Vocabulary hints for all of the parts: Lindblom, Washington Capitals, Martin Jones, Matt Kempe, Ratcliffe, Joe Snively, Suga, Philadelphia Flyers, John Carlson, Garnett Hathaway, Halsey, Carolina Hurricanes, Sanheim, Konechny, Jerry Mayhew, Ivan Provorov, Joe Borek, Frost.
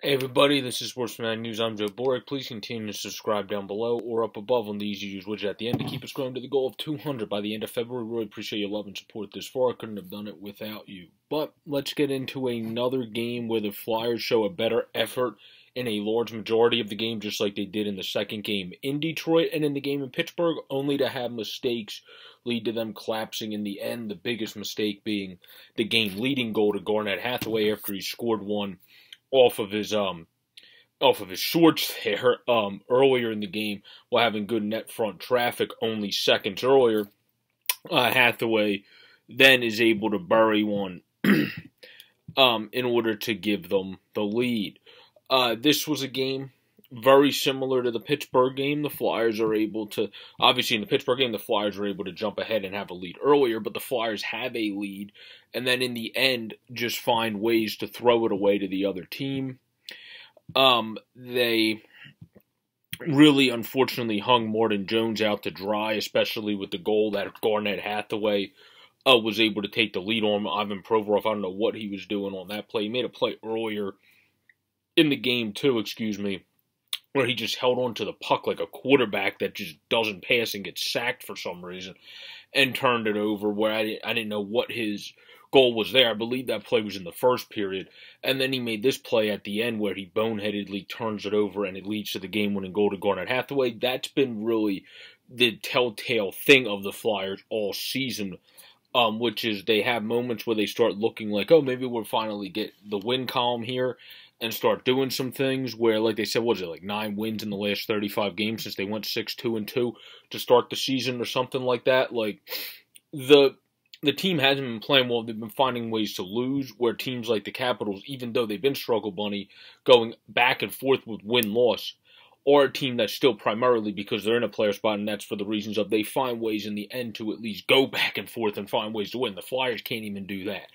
Hey everybody, this is Sports Fanatic News. I'm Joe Borek. Please continue to subscribe down below or up above on the easy to use widget at the end to keep us growing to the goal of 200 by the end of February. Really appreciate your love and support this far. I couldn't have done it without you. But let's get into another game where the Flyers show a better effort in a large majority of the game, just like they did in the second game in Detroit and in the game in Pittsburgh, only to have mistakes lead to them collapsing in the end. The biggest mistake being the game-leading goal to Garnett Hathaway after he scored one off of his shorts there earlier in the game while having good net front traffic only seconds earlier. Hathaway then is able to bury one in order to give them the lead. This was a game very similar to the Pittsburgh game. The Flyers are able to, obviously in the Pittsburgh game, the Flyers were able to jump ahead and have a lead earlier, but the Flyers have a lead, and then in the end, just find ways to throw it away to the other team. They really, unfortunately, hung Martin Jones out to dry, especially with the goal that Garnett Hathaway was able to take the lead on. Ivan Provorov, I don't know what he was doing on that play. He made a play earlier in the game, too, where he just held on to the puck like a quarterback that just doesn't pass and gets sacked for some reason and turned it over, where I didn't know what his goal was there. I believe that play was in the first period. And then he made this play at the end where he boneheadedly turns it over and it leads to the game-winning goal to Garnett Hathaway. That's been really the telltale thing of the Flyers all season, which is they have moments where they start looking like, oh, maybe we'll finally get the win column here and start doing some things where, like they said, what was it, like 9 wins in the last 35 games since they went 6-2-2 to start the season or something like that. Like, the team hasn't been playing well. They've been finding ways to lose, where teams like the Capitals, even though they've been struggle bunny, going back and forth with win-loss, are a team that's still primarily, because they're in a player spot, and that's for the reasons of they find ways in the end to at least go back and forth and find ways to win. The Flyers can't even do that.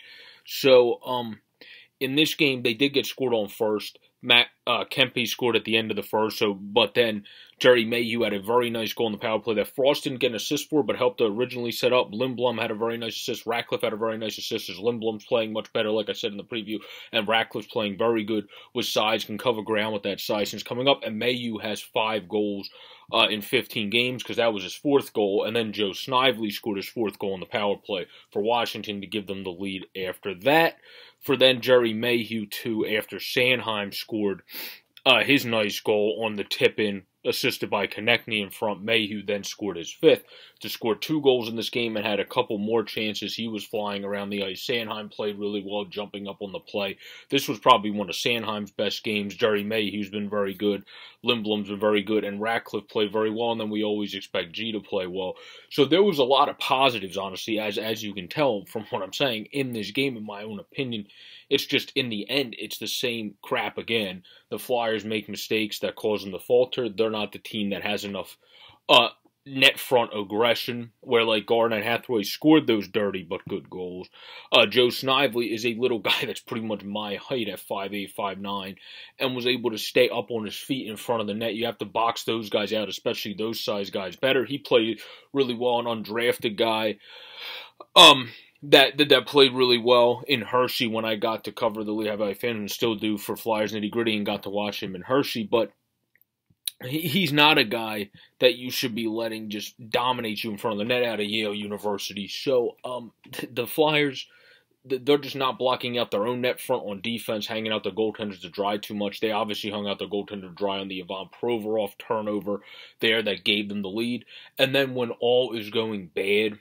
So, in this game, they did get scored on first. Matt Kempe scored at the end of the first, but then Jerry Mayhew had a very nice goal in the power play that Frost didn't get an assist for, but helped to originally set up. Lindblom had a very nice assist. Ratcliffe had a very nice assist, as Lindblom's playing much better, like I said in the preview, and Ratcliffe's playing very good with size, can cover ground with that size since coming up, and Mayhew has 5 goals in 15 games, because that was his 4th goal, and then Joe Snively scored his 4th goal in the power play for Washington to give them the lead after that. For then Jerry Mayhew, too, after Sanheim scored his nice goal on the tip-in, assisted by Konechny in front. Mayhew then scored his 5th to score 2 goals in this game and had a couple more chances. He was flying around the ice. Sanheim played really well, jumping up on the play. This was probably one of Sanheim's best games. Jerry Mayhew's been very good. Lindblom's been very good. And Ratcliffe played very well. And then we always expect G to play well. So there was a lot of positives, honestly, as you can tell from what I'm saying in this game, in my own opinion. It's just in the end, it's the same crap again. The Flyers make mistakes that cause them to falter. They're not the team that has enough net front aggression, where like Garnett Hathaway scored those dirty but good goals. Joe Snively is a little guy that's pretty much my height at 5'8", 5'9", and was able to stay up on his feet in front of the net. You have to box those guys out, especially those size guys, better. He played really well, an undrafted guy that played really well in Hershey when I got to cover the Lehigh Valley Fan, and still do for Flyers Nitty Gritty, and got to watch him in Hershey, but he's not a guy that you should be letting just dominate you in front of the net out of Yale University. So the Flyers, they're just not blocking out their own net front on defense, hanging out their goaltenders to dry too much. They obviously hung out their goaltender to dry on the Ivan Provorov turnover there that gave them the lead. And then when all is going bad,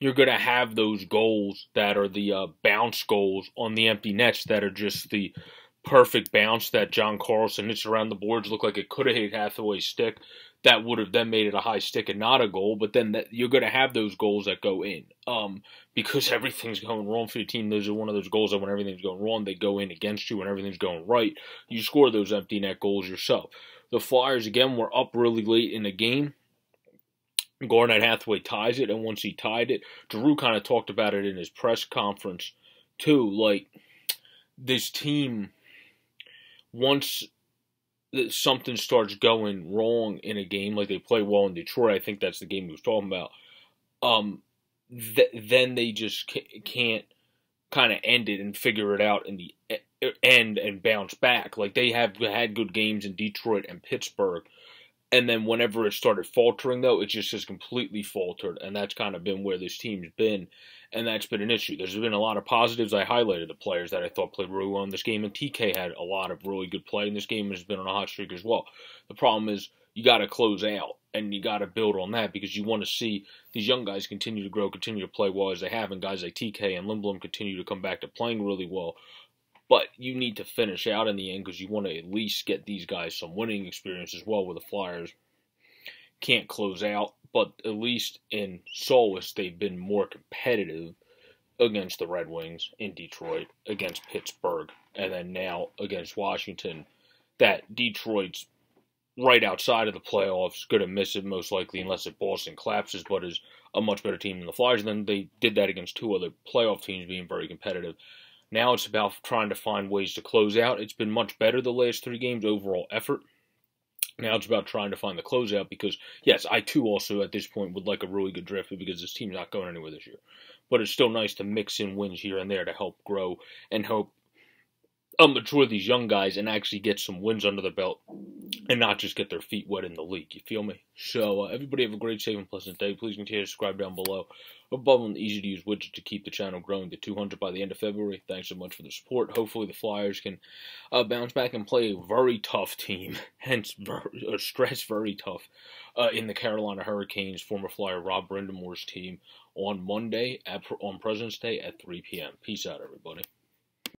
you're going to have those goals that are the bounce goals on the empty nets that are just the perfect bounce that John Carlson hits around the boards, looked like it could have hit Hathaway's stick. That would have then made it a high stick and not a goal, but then you're going to have those goals that go in because everything's going wrong for your team. Those are one of those goals that when everything's going wrong, they go in against you. When everything's going right, you score those empty net goals yourself. The Flyers, again, were up really late in the game. Garnett Hathaway ties it, and once he tied it, Drew kind of talked about it in his press conference too, like this team, once something starts going wrong in a game, like they play well in Detroit, I think that's the game he was talking about, then they just can't kind of end it and figure it out in the and bounce back. Like, they have had good games in Detroit and Pittsburgh. And then whenever it started faltering, though, it just has completely faltered. And that's kind of been where this team's been. And that's been an issue. There's been a lot of positives. I highlighted the players that I thought played really well in this game. And TK had a lot of really good play in this game and has been on a hot streak as well. The problem is you got to close out. And you got to build on that because you want to see these young guys continue to grow, continue to play well as they have. And guys like TK and Lindblom continue to come back to playing really well. But you need to finish out in the end because you want to at least get these guys some winning experience as well, where the Flyers can't close out. But at least in Solis, they've been more competitive against the Red Wings in Detroit, against Pittsburgh, and then now against Washington. That Detroit's right outside of the playoffs, going to miss it most likely unless if Boston collapses, but is a much better team than the Flyers. And then they did that against two other playoff teams being very competitive. Now it's about trying to find ways to close out. It's been much better the last three games, overall effort. Now it's about trying to find the closeout because, yes, I too also at this point would like a really good draft because this team's not going anywhere this year. But it's still nice to mix in wins here and there to help grow and help mature these young guys and actually get some wins under the belt and not just get their feet wet in the league. You feel me? So everybody have a great, safe, and pleasant day. Please continue to subscribe down below. Above on the easy-to-use widget to keep the channel growing to 200 by the end of February. Thanks so much for the support. Hopefully the Flyers can bounce back and play a very tough team, hence very tough, in the Carolina Hurricanes, former Flyer Rob Brindamore's team, on Monday on President's Day at 3 p.m. Peace out, everybody.